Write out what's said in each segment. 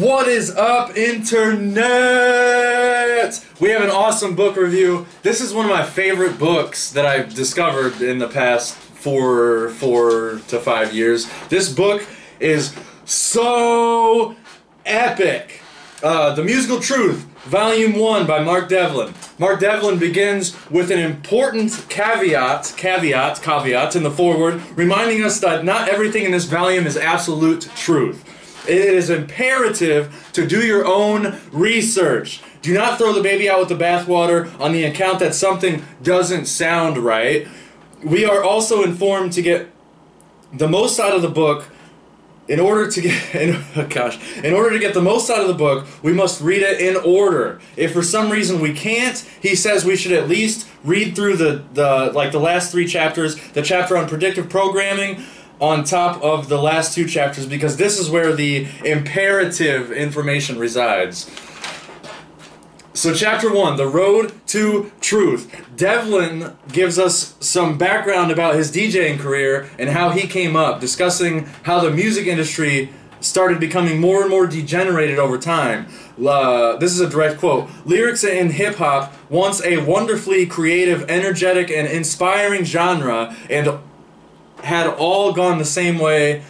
What is up, Internet? We have an awesome book review. This is one of my favorite books that I've discovered in the past four to 5 years. This book is so epic. The Musical Truth, Volume 1 by Mark Devlin. Mark Devlin begins with an important caveat in the foreword, reminding us that not everything in this volume is absolute truth. It is imperative to do your own research. Do not throw the baby out with the bathwater on the account that something doesn't sound right. We are also informed to get the most out of the book. In order to get the most out of the book, we must read it in order. If for some reason we can't, he says we should at least read through the last three chapters, the chapter on predictive programming, on top of the last two chapters, because this is where the imperative information resides. So chapter 1, The Road to Truth. Devlin gives us some background about his DJing career and how he came up, discussing how the music industry started becoming more and more degenerated over time. This is a direct quote. Lyrics in hip-hop, once a wonderfully creative, energetic, and inspiring genre, and had all gone the same way,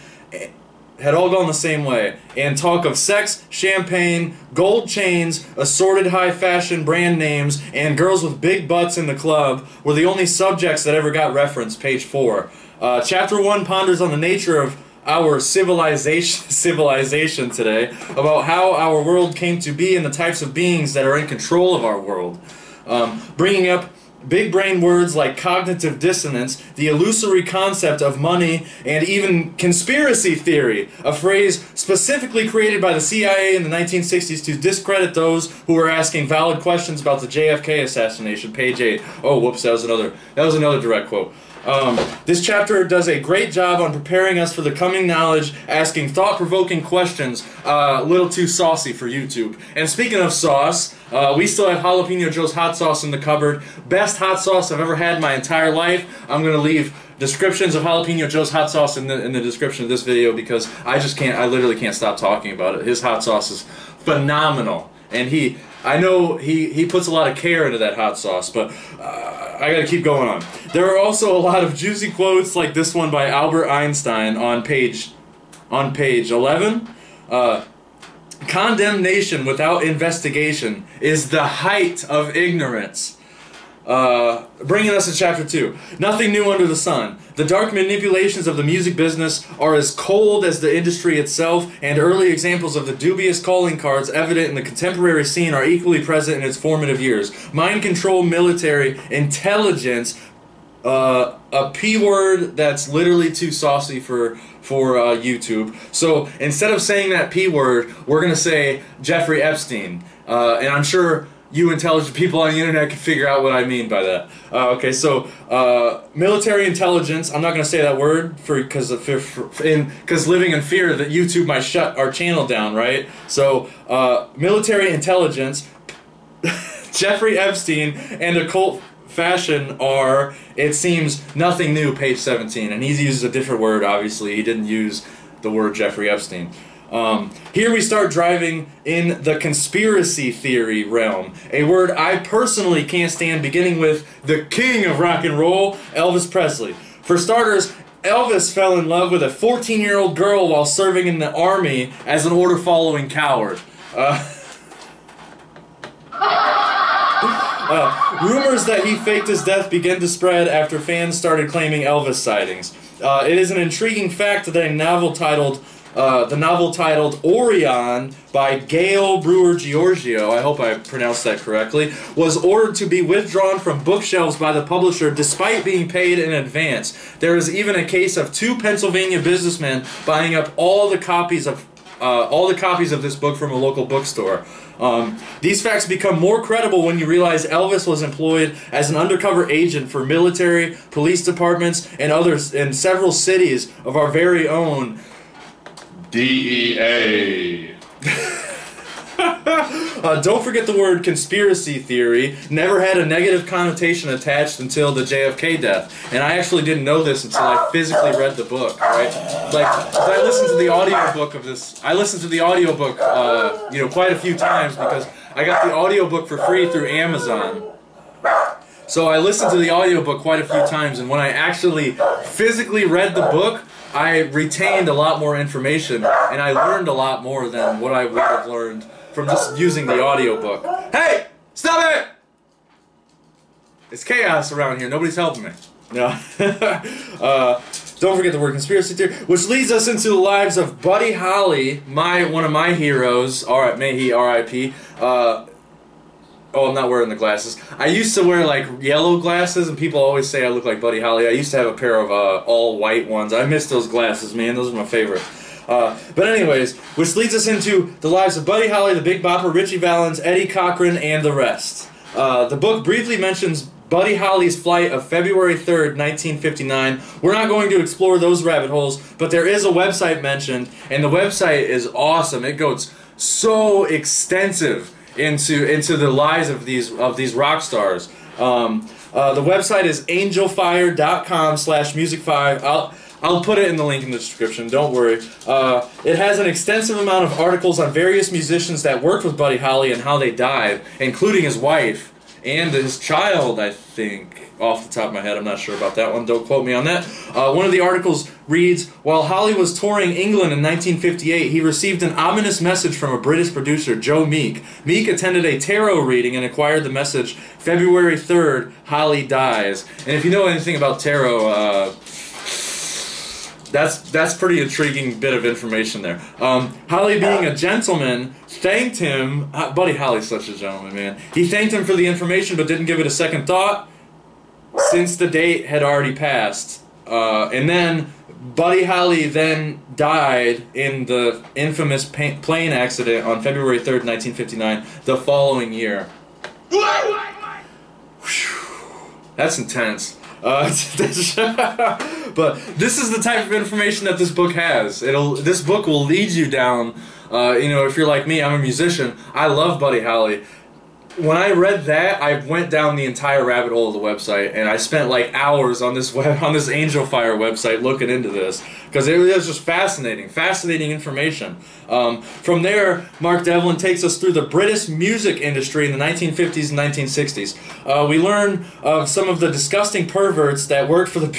and talk of sex, champagne, gold chains, assorted high fashion brand names, and girls with big butts in the club were the only subjects that ever got referenced, page 4. Chapter 1 ponders on the nature of our civilization today, about how our world came to be and the types of beings that are in control of our world, bringing up big brain words like cognitive dissonance, the illusory concept of money, and even conspiracy theory, a phrase specifically created by the CIA in the 1960s to discredit those who were asking valid questions about the JFK assassination, page 8. Oh, whoops, that was another direct quote. This chapter does a great job on preparing us for the coming knowledge, asking thought-provoking questions, a little too saucy for YouTube. And speaking of sauce, we still have Jalapeno Joe's hot sauce in the cupboard. Best hot sauce I've ever had in my entire life. I'm going to leave descriptions of Jalapeno Joe's hot sauce in the description of this video because I literally can't stop talking about it. His hot sauce is phenomenal. And I know he puts a lot of care into that hot sauce, but I gotta keep going on. There are also a lot of juicy quotes like this one by Albert Einstein on page 11. Condemnation without investigation is the height of ignorance. Bringing us to chapter 2. Nothing new under the sun. The dark manipulations of the music business are as cold as the industry itself, and early examples of the dubious calling cards evident in the contemporary scene are equally present in its formative years. Mind control, military, intelligence, a P word that's literally too saucy for YouTube. So instead of saying that P word, we're going to say Jeffrey Epstein. And I'm sure you intelligent people on the internet can figure out what I mean by that. Okay, so military intelligence. I'm not gonna say that word because living in fear that YouTube might shut our channel down, right? So military intelligence, Jeffrey Epstein, and occult fashion are, it seems, nothing new. Page 17, and he uses a different word. Obviously, he didn't use the word Jeffrey Epstein. Here we start driving in the conspiracy theory realm, a word I personally can't stand, beginning with the king of rock and roll, Elvis Presley. For starters, Elvis fell in love with a 14-year-old girl while serving in the army as an order-following coward. Rumors that he faked his death began to spread after fans started claiming Elvis sightings. It is an intriguing fact that the novel titled Orion by Gail Brewer Giorgio, I hope I pronounced that correctly, was ordered to be withdrawn from bookshelves by the publisher despite being paid in advance. There is even a case of two Pennsylvania businessmen buying up all the copies of this book from a local bookstore. These facts become more credible when you realize Elvis was employed as an undercover agent for military, police departments, and others in several cities of our very own DEA. Don't forget the word conspiracy theory never had a negative connotation attached until the JFK death. And I actually didn't know this until I physically read the book, right? Like, I listened to the audiobook of this. I listened to the audiobook, you know, quite a few times because I got the audiobook for free through Amazon. So I listened to the audiobook quite a few times, and when I actually physically read the book, I retained a lot more information, and I learned a lot more than what I would have learned from just using the audiobook. Hey! Stop it! It's chaos around here. Nobody's helping me. No. Don't forget the word conspiracy theory, which leads us into the lives of Buddy Holly, one of my heroes. All right, may he R.I.P. Oh, I'm not wearing the glasses. I used to wear, like, yellow glasses, and people always say I look like Buddy Holly. I used to have a pair of all-white ones. I miss those glasses, man. Those are my favorite. But anyways, which leads us into the lives of Buddy Holly, the Big Bopper, Ritchie Valens, Eddie Cochran, and the rest. The book briefly mentions Buddy Holly's flight of February 3rd, 1959. We're not going to explore those rabbit holes, but there is a website mentioned, and the website is awesome. It goes so extensive into the lives of these rock stars. The website is angelfire.com/music5. I'll put it in the link in the description. Don't worry. It has an extensive amount of articles on various musicians that worked with Buddy Holly and how they died, including his wife and his child, I think, off the top of my head. I'm not sure about that one. Don't quote me on that. One of the articles reads, while Holly was touring England in 1958, he received an ominous message from a British producer, Joe Meek. Meek attended a tarot reading and acquired the message, February 3rd, Holly dies. And if you know anything about tarot, that's pretty intriguing bit of information there. Holly, being a gentleman, thanked him. Buddy Holly's such a gentleman, man. He thanked him for the information but didn't give it a second thought since the date had already passed. And then Buddy Holly then died in the infamous plane accident on February 3rd, 1959, the following year. That's intense. But this is the type of information that this book has. This book will lead you down. You know, if you're like me, I'm a musician. I love Buddy Holly. When I read that, I went down the entire rabbit hole of the website, and I spent like hours on this Angel Fire website looking into this because it was just fascinating information. From there, Mark Devlin takes us through the British music industry in the 1950s and 1960s. We learn of some of the disgusting perverts that worked for the.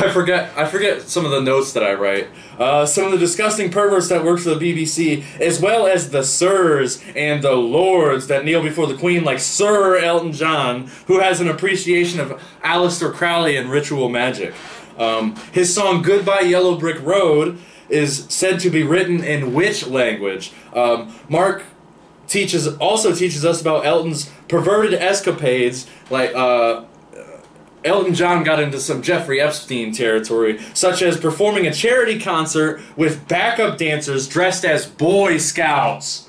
I forget some of the notes that I write. Some of the disgusting perverts that worked for the BBC, as well as the sirs and the lords that kneel before the Queen, like Sir Elton John, who has an appreciation of Aleister Crowley and ritual magic. His song Goodbye Yellow Brick Road is said to be written in witch language. Mark also teaches us about Elton's perverted escapades, like Elton John got into some Jeffrey Epstein territory, such as performing a charity concert with backup dancers dressed as Boy Scouts.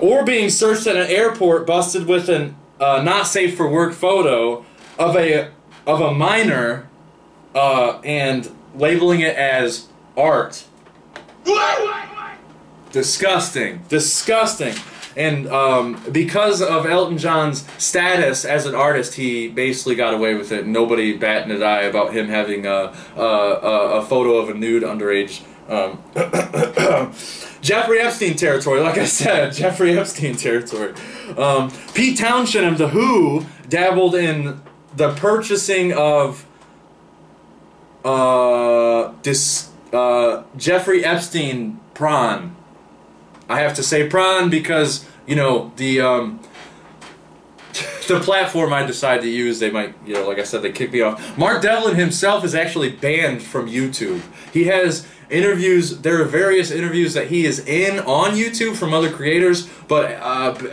Or being searched at an airport, busted with an not safe for work photo of a minor and labeling it as art. Disgusting. And because of Elton John's status as an artist, he basically got away with it. Nobody batted an eye about him having a photo of a nude underage. Jeffrey Epstein territory, like I said, Jeffrey Epstein territory. Pete Townshend of The Who dabbled in the purchasing of Jeffrey Epstein prawn. I have to say prawn because, you know, the platform I decide to use, they might, you know, like I said, they kick me off. Mark Devlin himself is actually banned from YouTube. He has interviews, there are various interviews that he is in on YouTube from other creators, but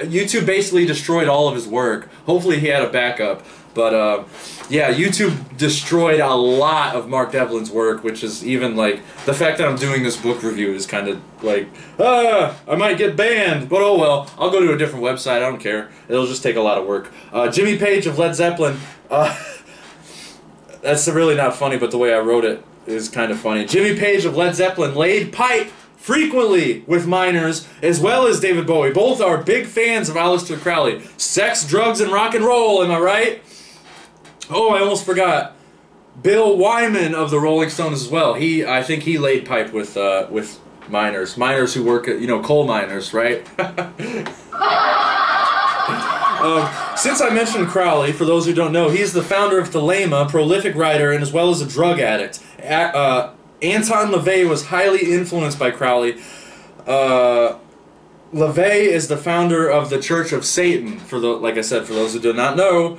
YouTube basically destroyed all of his work. Hopefully he had a backup. But, yeah, YouTube destroyed a lot of Mark Devlin's work, which is even, like, the fact that I'm doing this book review is kind of, like, I might get banned, but oh well, I'll go to a different website, I don't care. It'll just take a lot of work. Jimmy Page of Led Zeppelin, that's really not funny, but the way I wrote it, is kind of funny. Jimmy Page of Led Zeppelin laid pipe frequently with minors, as well as David Bowie. Both are big fans of Aleister Crowley. Sex, drugs, and rock and roll, am I right? Oh, I almost forgot. Bill Wyman of the Rolling Stones as well. He, I think he laid pipe with miners. Miners who work at, you know, coal miners, right? Since I mentioned Crowley, for those who don't know, he's the founder of Thelema, prolific writer, and as well as a drug addict. Anton LaVey was highly influenced by Crowley. LaVey is the founder of the Church of Satan, for the, like I said, for those who do not know.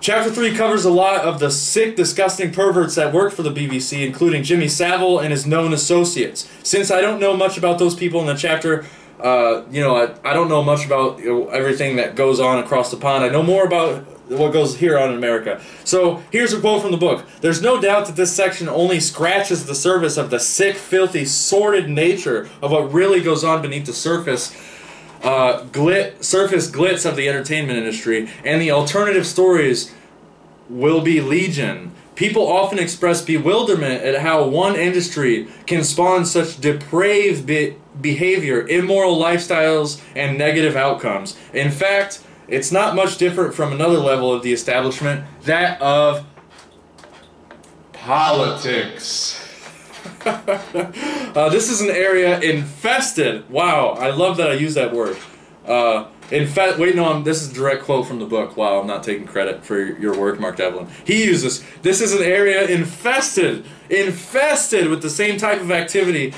Chapter 3 covers a lot of the sick, disgusting perverts that work for the BBC, including Jimmy Savile and his known associates. Since I don't know much about those people in the chapter, you know, I don't know much about everything that goes on across the pond. I know more about what goes here on in America. So here's a quote from the book. "There's no doubt that this section only scratches the surface of the sick, filthy, sordid nature of what really goes on beneath the surface. Surface glitz of the entertainment industry, and the alternative stories will be legion. People often express bewilderment at how one industry can spawn such depraved behavior, immoral lifestyles, and negative outcomes. In fact, it's not much different from another level of the establishment, that of politics." This is an area infested. Wow, I love that I use that word. Wait, no, this is a direct quote from the book. Wow, I'm not taking credit for your work, Mark Devlin. He uses, "This is an area infested with the same type of activity.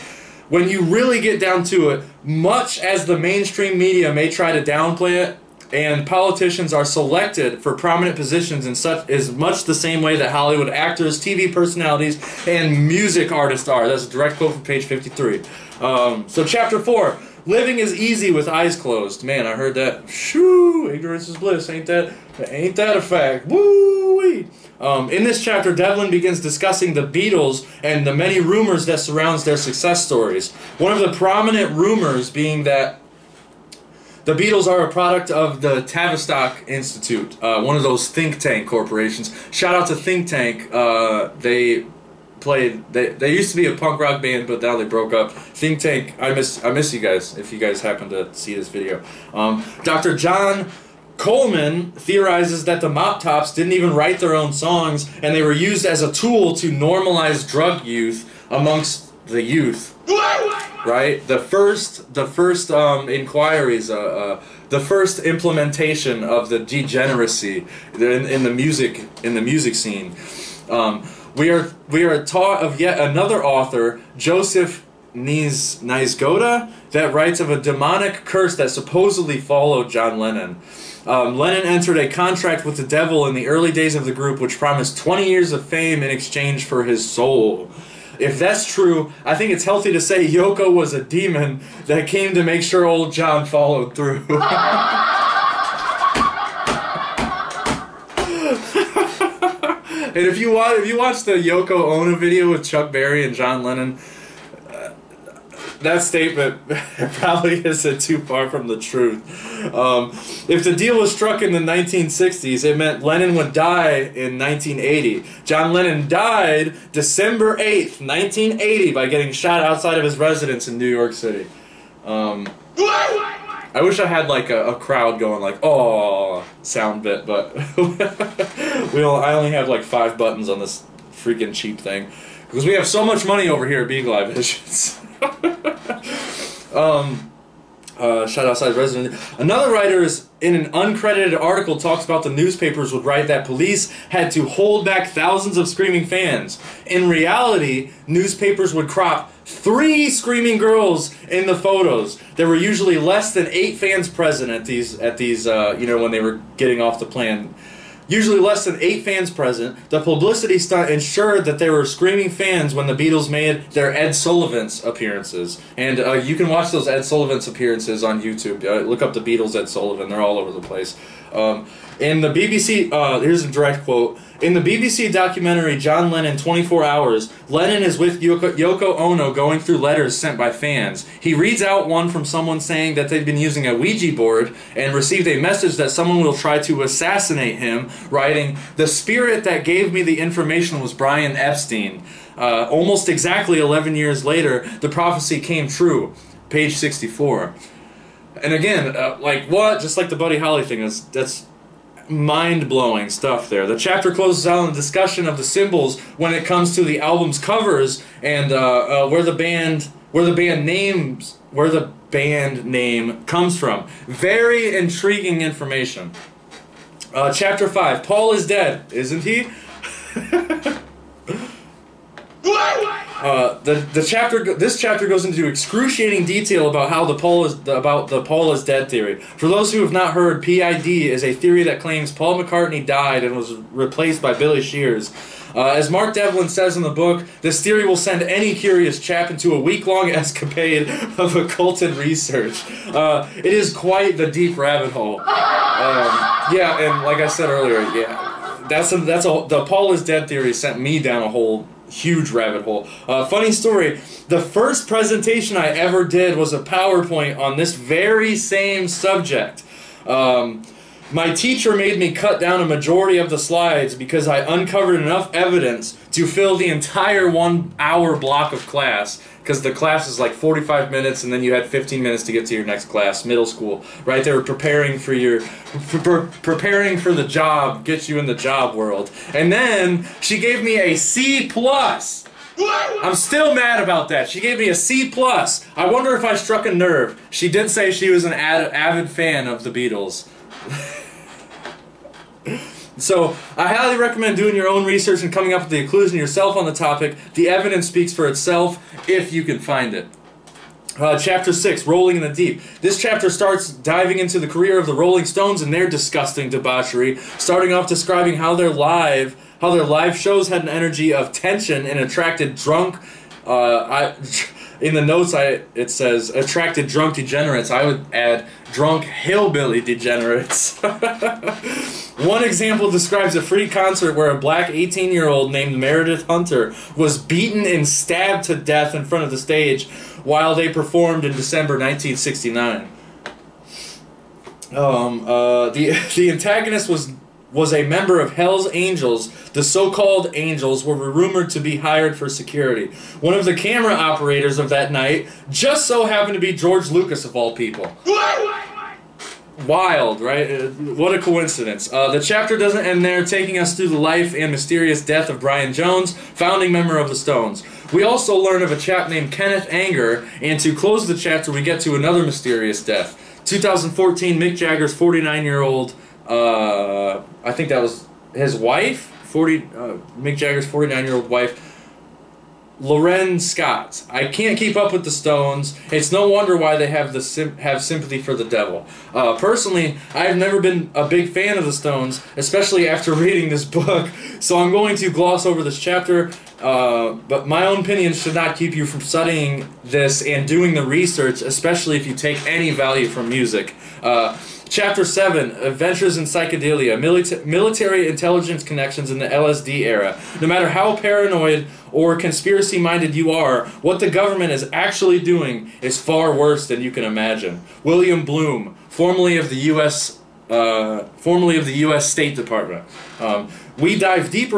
When you really get down to it, much as the mainstream media may try to downplay it, and politicians are selected for prominent positions in such is much the same way that Hollywood actors, TV personalities, and music artists are." That's a direct quote from page 53. So chapter 4, "Living is easy with eyes closed." Man, I heard that. Shoo! Ignorance is bliss. Ain't that a fact? Woo-wee! In this chapter, Devlin begins discussing the Beatles and the many rumors that surrounds their success stories. One of the prominent rumors being that the Beatles are a product of the Tavistock Institute, one of those Think Tank corporations. Shout out to Think Tank. They used to be a punk rock band, but now they broke up. Think Tank. I miss you guys. If you guys happen to see this video, Dr. John Coleman theorizes that the Mop Tops didn't even write their own songs, and they were used as a tool to normalize drug use amongst the youth. Right, the first implementation of the degeneracy in the music scene. We are taught of yet another author, Joseph Niezgoda, that writes of a demonic curse that supposedly followed John Lennon. Lennon entered a contract with the devil in the early days of the group, which promised 20 years of fame in exchange for his soul. If that's true, I think it's healthy to say Yoko was a demon that came to make sure old John followed through. And if you watch the Yoko Ono video with Chuck Berry and John Lennon, that statement probably isn't too far from the truth. If the deal was struck in the 1960s, it meant Lennon would die in 1980. John Lennon died December 8th, 1980, by getting shot outside of his residence in New York City. I wish I had like a crowd going like, "Oh," sound bit, but I only have like 5 buttons on this freaking cheap thing, because we have so much money over here at Beagle Eye Visions. Shout outside resident. Another writer is in an uncredited article talks about the newspapers would write that police had to hold back thousands of screaming fans. In reality, newspapers would crop 3 screaming girls in the photos. There were usually less than 8 fans present at these you know, when they were getting off the plane. Usually less than 8 fans present, the publicity stunt ensured that there were screaming fans when the Beatles made their Ed Sullivan's appearances. And you can watch those Ed Sullivan's appearances on YouTube. Look up the Beatles Ed Sullivan. They're all over the place. In the BBC, here's a direct quote. In the BBC documentary John Lennon 24 Hours, Lennon is with Yoko Ono going through letters sent by fans. He reads out one from someone saying that they've been using a Ouija board and received a message that someone will try to assassinate him, writing, "The spirit that gave me the information was Brian Epstein." Almost exactly 11 years later, the prophecy came true. Page 64. And again, like what? Just like the Buddy Holly thing, that's mind-blowing stuff there. The chapter closes out on a discussion of the symbols when it comes to the album's covers and where the band name comes from. Very intriguing information. Chapter 5. Paul is dead, isn't he? This chapter goes into excruciating detail about how the Paul is dead theory. For those who have not heard, PID is a theory that claims Paul McCartney died and was replaced by Billy Shears. As Mark Devlin says in the book, this theory will send any curious chap into a week-long escapade of occulted research. It is quite the deep rabbit hole. Yeah, and like I said earlier, yeah, the Paul is dead theory sent me down a whole huge rabbit hole. Funny story, the first presentation I ever did was a PowerPoint on this very same subject. My teacher made me cut down a majority of the slides because I uncovered enough evidence to fill the entire 1 hour block of class, because the class is like 45 minutes and then you had 15 minutes to get to your next class, middle school, right? They were preparing for the job, get you in the job world. And then she gave me a C+. I'm still mad about that. She gave me a C+. I wonder if I struck a nerve. She did say she was an avid fan of the Beatles. So, I highly recommend doing your own research and coming up with the conclusion yourself on the topic. The evidence speaks for itself, if you can find it. Chapter 6, Rolling in the Deep. This chapter starts diving into the career of the Rolling Stones and their disgusting debauchery, starting off describing how their live shows had an energy of tension and attracted drunk... in the notes, it says, attracted drunk degenerates. I would add, drunk hillbilly degenerates. One example describes a free concert where a black 18-year-old named Meredith Hunter was beaten and stabbed to death in front of the stage while they performed in December 1969. The antagonist was a member of Hell's Angels. The so-called Angels were rumored to be hired for security. One of the camera operators of that night just so happened to be George Lucas, of all people. Wild, right? What a coincidence. The chapter doesn't end there, taking us through the life and mysterious death of Brian Jones, founding member of the Stones. We also learn of a chap named Kenneth Anger, and to close the chapter we get to another mysterious death. 2014, Mick Jagger's 49-year-old... I think that was his wife, Mick Jagger's 49-year-old wife, Loren Scott. I can't keep up with the Stones. It's no wonder why they have sympathy for the devil. Personally, I've never been a big fan of the Stones, especially after reading this book, so I'm going to gloss over this chapter, but my own opinions should not keep you from studying this and doing the research, especially if you take any value from music. Chapter 7, Adventures in Psychedelia, Military Intelligence Connections in the LSD Era. No matter how paranoid or conspiracy-minded you are, what the government is actually doing is far worse than you can imagine. William Bloom, formerly of the U.S. State Department. We dive deep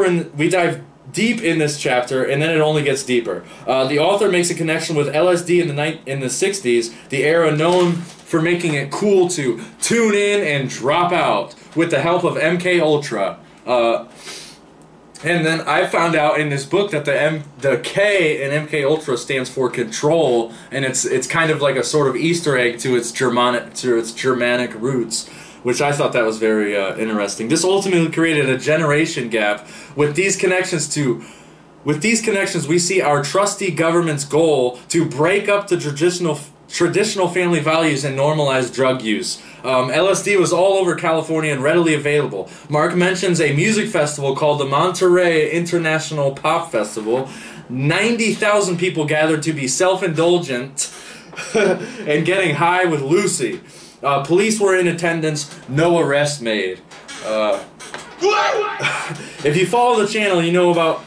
in this chapter, and then it only gets deeper. The author makes a connection with LSD in the 60s, the era known for making it cool to tune in and drop out, with the help of MK Ultra. And then I found out in this book that the K in MK Ultra stands for control, and it's kind of like a sort of Easter egg to its Germanic roots, which I thought that was very interesting. This ultimately created a generation gap. With these connections, we see our trusty government's goal to break up the traditional family values and normalized drug use. LSD was all over California and readily available. Mark mentions a music festival called the Monterey International Pop Festival. 90,000 people gathered to be self-indulgent and getting high with Lucy. Police were in attendance, no arrests made. If you follow the channel, you know about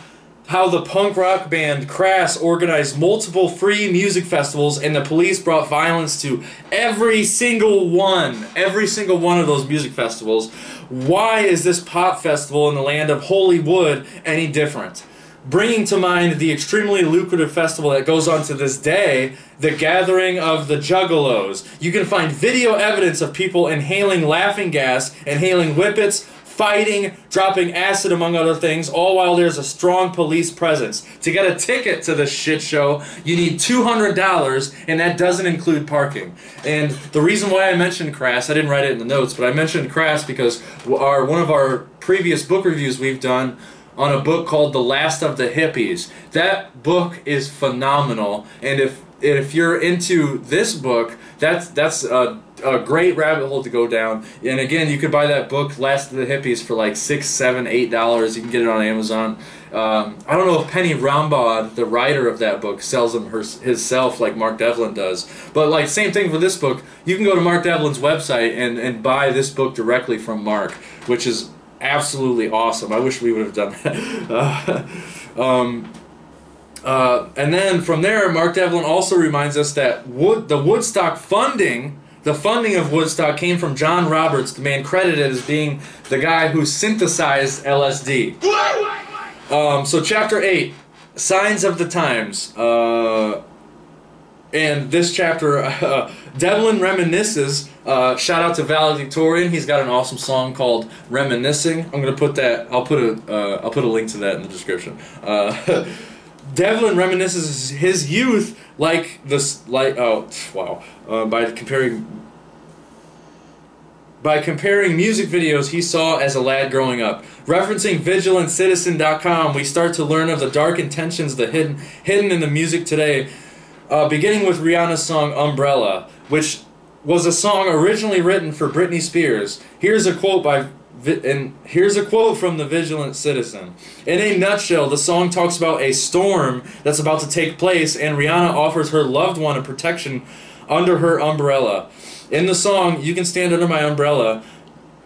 how the punk rock band Crass organized multiple free music festivals and the police brought violence to every single one of those music festivals. Why is this pop festival in the land of holy wood any different? Bringing to mind the extremely lucrative festival that goes on to this day, the Gathering of the Juggalos. You can find video evidence of people inhaling laughing gas, inhaling whippets, fighting, dropping acid, among other things, all while there's a strong police presence. To get a ticket to this shit show, you need $200, and that doesn't include parking. And the reason why I mentioned Crass, I didn't write it in the notes, but I mentioned Crass because one of our previous book reviews we've done on a book called The Last of the Hippies. That book is phenomenal, and if you're into this book, that's a great rabbit hole to go down. And again, you could buy that book, Last of the Hippies, for like $6, $7, $8. You can get it on Amazon. I don't know if Penny Rambaud, the writer of that book, sells them herself like Mark Devlin does. But like same thing for this book. You can go to Mark Devlin's website and buy this book directly from Mark, which is absolutely awesome. I wish we would have done that. And then from there, Mark Devlin also reminds us that the funding of Woodstock came from John Roberts, the man credited as being the guy who synthesized LSD. So chapter 8, Signs of the Times. And this chapter, Devlin reminisces. Shout out to Valedictorian. He's got an awesome song called "Reminiscing." I'm gonna put that. I'll put a link to that in the description. Devlin reminisces his youth by comparing music videos he saw as a lad growing up. Referencing VigilantCitizen.com, we start to learn of the dark intentions that hidden in the music today. Beginning with Rihanna's song Umbrella, which was a song originally written for Britney Spears. Here's a quote from the Vigilant Citizen. In a nutshell, the song talks about a storm that's about to take place, and Rihanna offers her loved one a protection under her umbrella. In the song, "You Can Stand Under My Umbrella"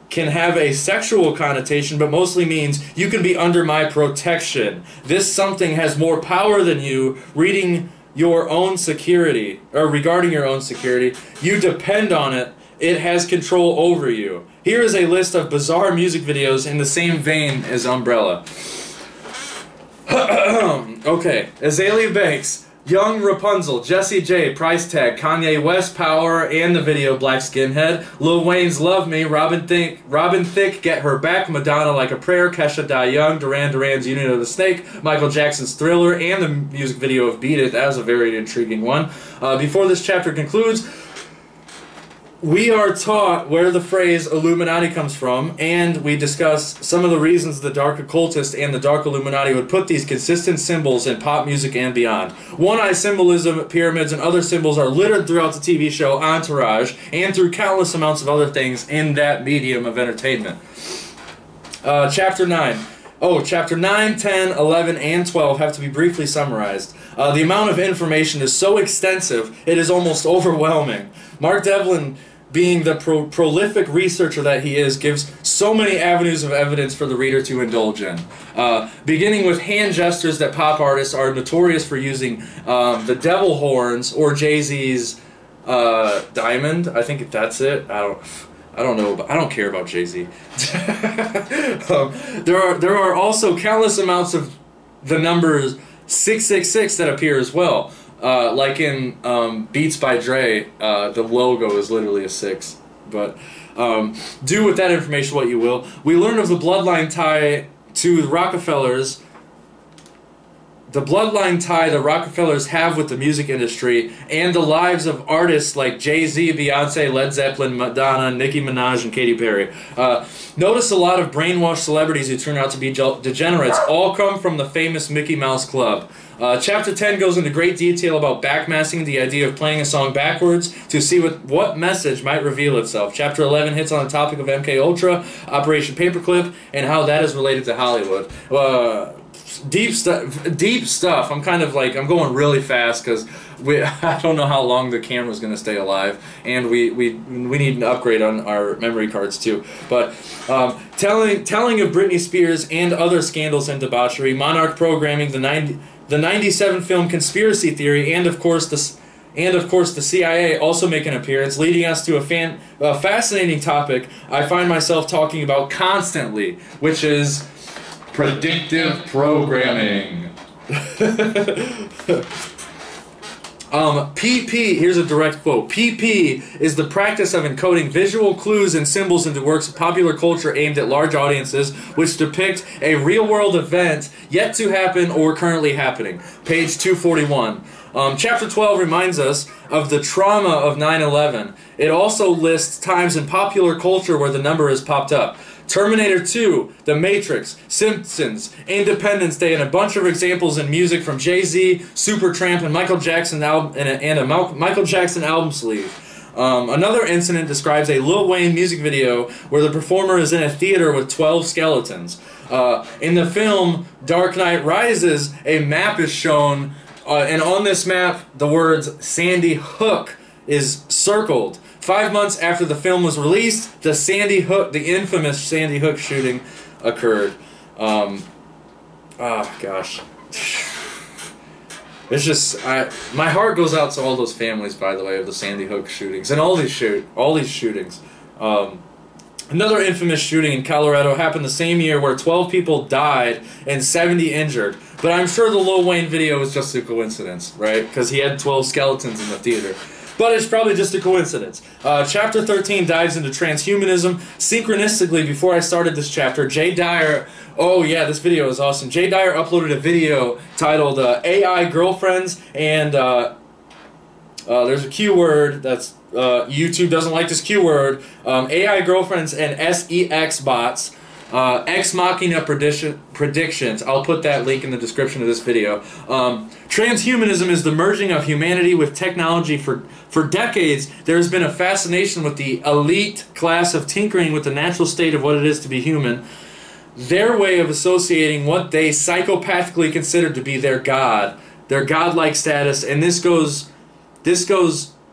can have a sexual connotation, but mostly means you can be under my protection. This something has more power than you. Regarding your own security, you depend on it. It has control over you. Here is a list of bizarre music videos in the same vein as Umbrella. Okay, Azealia Banks, Young Rapunzel, Jessie J, Price Tag, Kanye West, Power, and the video Black Skinhead, Lil Wayne's Love Me, Robin Thicke, Get Her Back, Madonna Like a Prayer, Kesha Die Young, Duran Duran's Union of the Snake, Michael Jackson's Thriller, and the music video of Beat It. That was a very intriguing one. Before this chapter concludes, we are taught where the phrase Illuminati comes from, and we discuss some of the reasons the dark occultist and the dark Illuminati would put these consistent symbols in pop music and beyond. One-eye symbolism, pyramids, and other symbols are littered throughout the TV show Entourage and through countless amounts of other things in that medium of entertainment. Chapter 9. Chapter 9, 10, 11, and 12 have to be briefly summarized. The amount of information is so extensive, it is almost overwhelming. Mark Devlin, being the prolific researcher that he is, gives so many avenues of evidence for the reader to indulge in. Beginning with hand gestures that pop artists are notorious for using, the devil horns or Jay-Z's diamond. I think that's it. I don't know, but I don't care about Jay-Z. There are also countless amounts of the numbers 666 that appear as well. Like in Beats by Dre, the logo is literally a 6. But do with that information what you will. We learn of the bloodline tie to the Rockefellers. The bloodline tie the Rockefellers have with the music industry and the lives of artists like Jay-Z, Beyonce, Led Zeppelin, Madonna, Nicki Minaj, and Katy Perry. Notice a lot of brainwashed celebrities who turn out to be degenerates all come from the famous Mickey Mouse Club. Chapter 10 goes into great detail about backmasking, the idea of playing a song backwards to see what message might reveal itself. Chapter 11 hits on the topic of MK Ultra, Operation Paperclip, and how that is related to Hollywood. Deep stuff. I'm kind of like, I'm going really fast because I don't know how long the camera's going to stay alive, and we need an upgrade on our memory cards too. But telling of Britney Spears and other scandals and debauchery, Monarch Programming, the 97 film Conspiracy Theory, and of course the CIA also make an appearance, leading us to a fascinating topic I find myself talking about constantly, which is predictive programming. PP, here's a direct quote. PP is the practice of encoding visual clues and symbols into works of popular culture aimed at large audiences, which depict a real-world event yet to happen or currently happening. Page 241. Chapter 12 reminds us of the trauma of 9/11. It also lists times in popular culture where the number has popped up. Terminator 2, The Matrix, Simpsons, Independence Day, and a bunch of examples in music from Jay-Z, Supertramp, and Michael Jackson Michael Jackson album sleeve. Another incident describes a Lil Wayne music video where the performer is in a theater with 12 skeletons. In the film Dark Knight Rises, a map is shown. And on this map, the words Sandy Hook is circled. 5 months after the film was released, the infamous Sandy Hook shooting occurred. Oh gosh. It's just, my heart goes out to all those families, by the way, of the Sandy Hook shootings and all these shootings. Another infamous shooting in Colorado happened the same year where 12 people died and 70 injured. But I'm sure the Lil Wayne video was just a coincidence, right? Because he had 12 skeletons in the theater. But it's probably just a coincidence. Chapter 13 dives into transhumanism. Synchronistically, before I started this chapter, Jay Dyer... Oh yeah, this video is awesome. Jay Dyer uploaded a video titled AI Girlfriends and... there's a Q word that's... YouTube doesn't like this Q word. AI Girlfriends and SEX Bots. Ex Machina predictions. I'll put that link in the description of this video. Transhumanism is the merging of humanity with technology. For decades, there has been a fascination with the elite class of tinkering with the natural state of what it is to be human, their way of associating what they psychopathically consider to be their god, their godlike status, and this goes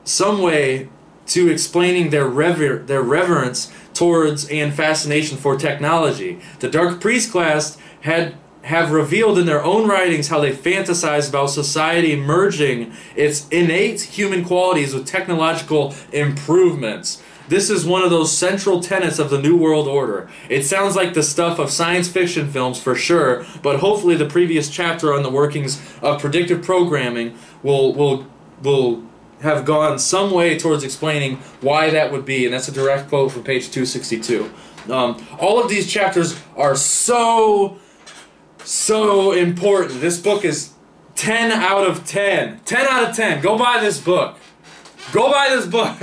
some way to explaining their reverence towards and fascination for technology. The Dark Priest class have revealed in their own writings how they fantasize about society merging its innate human qualities with technological improvements. This is one of those central tenets of the New World Order. It sounds like the stuff of science fiction films for sure, but hopefully the previous chapter on the workings of predictive programming will have gone some way towards explaining why that would be, and that's a direct quote from page 262. All of these chapters are so important. This book is 10 out of 10. 10 out of 10. Go buy this book. Go buy this book.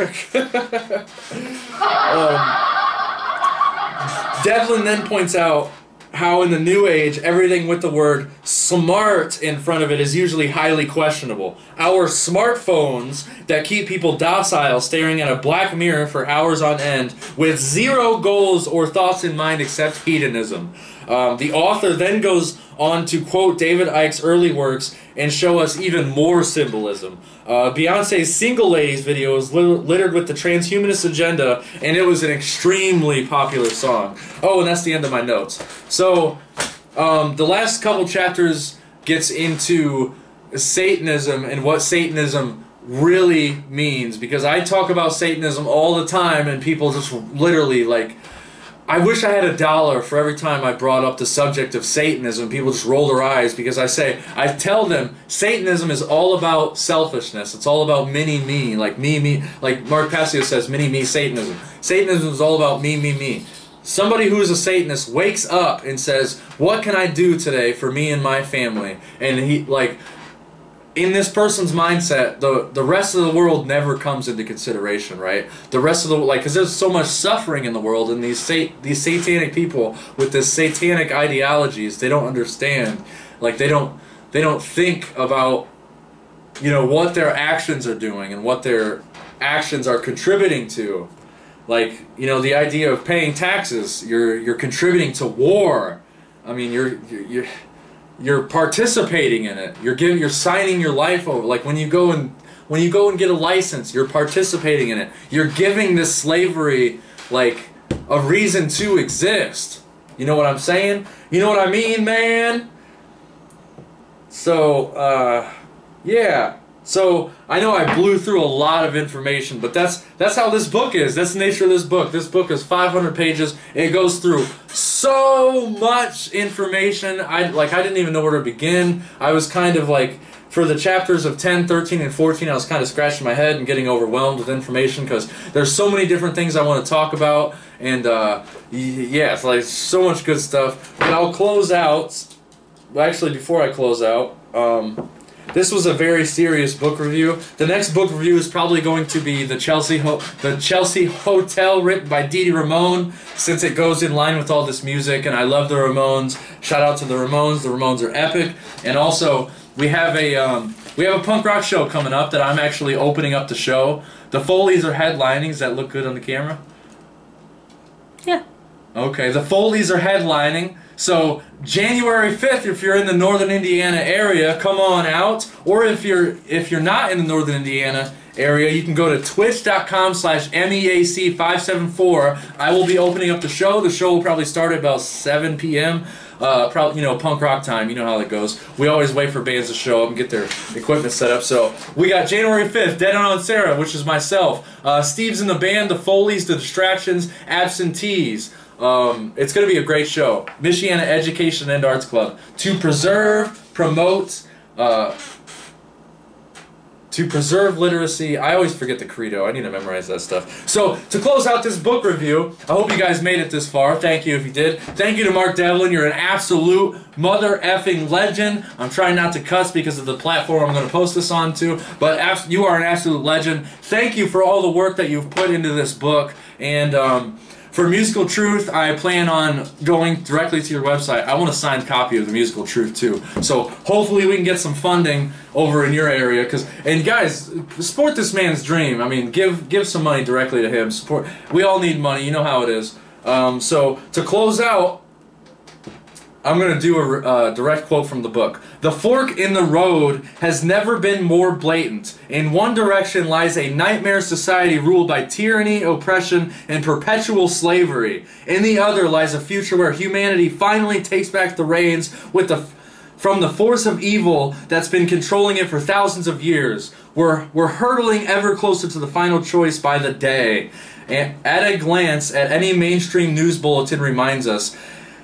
Devlin then points out how in the New Age, everything with the word smart in front of it is usually highly questionable. Our smartphones that keep people docile, staring at a black mirror for hours on end with zero goals or thoughts in mind except hedonism. The author then goes on to quote David Icke's early works and show us even more symbolism. Beyonce's Single Ladies video is littered with the transhumanist agenda, and it was an extremely popular song. Oh, and that's the end of my notes. So, the last couple chapters gets into Satanism and what Satanism really means, because I talk about Satanism all the time, and people just literally, like... I wish I had $1 for every time I brought up the subject of Satanism. People just roll their eyes because I tell them Satanism is all about selfishness. It's all about mini-me, like me-me. Like Mark Passio says, mini-me Satanism. Satanism is all about me. Somebody who is a Satanist wakes up and says, what can I do today for me and my family? And he, like, in this person's mindset, the rest of the world never comes into consideration, right? The rest of the, like, because there's so much suffering in the world, and these satanic people with this satanic ideologies, they don't understand, like, they don't think about, you know, what their actions are doing and what their actions are contributing to, like, you know, the idea of paying taxes, you're contributing to war. I mean, you're You're participating in it. You're giving, you're signing your life over. Like when you go and get a license, you're participating in it. You're giving this slavery like a reason to exist. You know what I'm saying? You know what I mean, man? So, yeah. So I know I blew through a lot of information, but that's how this book is. That's the nature of this book. This book is 500 pages. It goes through so much information. I didn't even know where to begin. I was kind of like, for the chapters of 10, 13, and 14, I was kind of scratching my head and getting overwhelmed with information because there's so many different things I want to talk about. And yeah, it's like so much good stuff. But I'll close out. Actually, before I close out, this was a very serious book review. The next book review is probably going to be The Chelsea Hotel, written by Dee Dee Ramone, since it goes in line with all this music, and I love the Ramones. Shout out to the Ramones. The Ramones are epic. And also, we have a punk rock show coming up that I'm actually opening up the show. The Foleys are headlining. Does that look good on the camera? Yeah. Okay, the Foleys are headlining. So January 5th, if you're in the northern Indiana area, come on out. Or if you're not in the northern Indiana area, you can go to twitch.com/MEAC574. I will be opening up the show. The show will probably start at about 7 p.m. Probably, you know, punk rock time. You know how that goes. We always wait for bands to show up and get their equipment set up. So we got January 5th, Dead On Sarah, which is myself. Steve's in the band, the Foleys, the Distractions, Absentees. It's going to be a great show. Michiana Education and Arts Club. To preserve literacy. I always forget the credo. I need to memorize that stuff. So, to close out this book review, I hope you guys made it this far. Thank you if you did. Thank you to Mark Devlin. You're an absolute mother effing legend. I'm trying not to cuss because of the platform I'm going to post this on to, but you are an absolute legend. Thank you for all the work that you've put into this book, and, for Musical Truth, I plan on going directly to your website. I want a signed copy of the Musical Truth, too. So hopefully we can get some funding over in your area. And guys, support this man's dream. I mean, give some money directly to him. Support. We all need money. You know how it is. So to close out, I'm going to do a direct quote from the book. The fork in the road has never been more blatant. In one direction lies a nightmare society ruled by tyranny, oppression, and perpetual slavery. In the other lies a future where humanity finally takes back the reins from the force of evil that's been controlling it for thousands of years. We're hurtling ever closer to the final choice by the day. And at a glance at any mainstream news bulletin reminds us,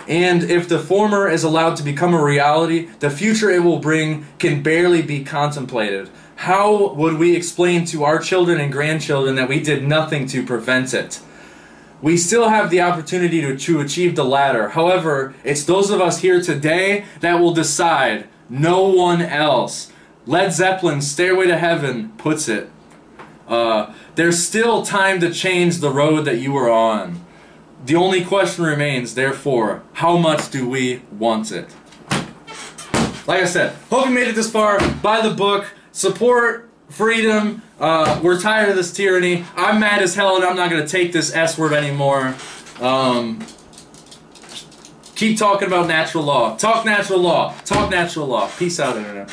and if the former is allowed to become a reality, the future it will bring can barely be contemplated. How would we explain to our children and grandchildren that we did nothing to prevent it? We still have the opportunity to achieve the latter. However, it's those of us here today that will decide. No one else. Led Zeppelin's Stairway to Heaven puts it. There's still time to change the road that you were on. The only question remains, therefore, how much do we want it? Like I said, hope you made it this far. Buy the book. Support freedom. We're tired of this tyranny. I'm mad as hell and I'm not going to take this S-word anymore. Keep talking about natural law. Talk natural law. Talk natural law. Peace out, Internet.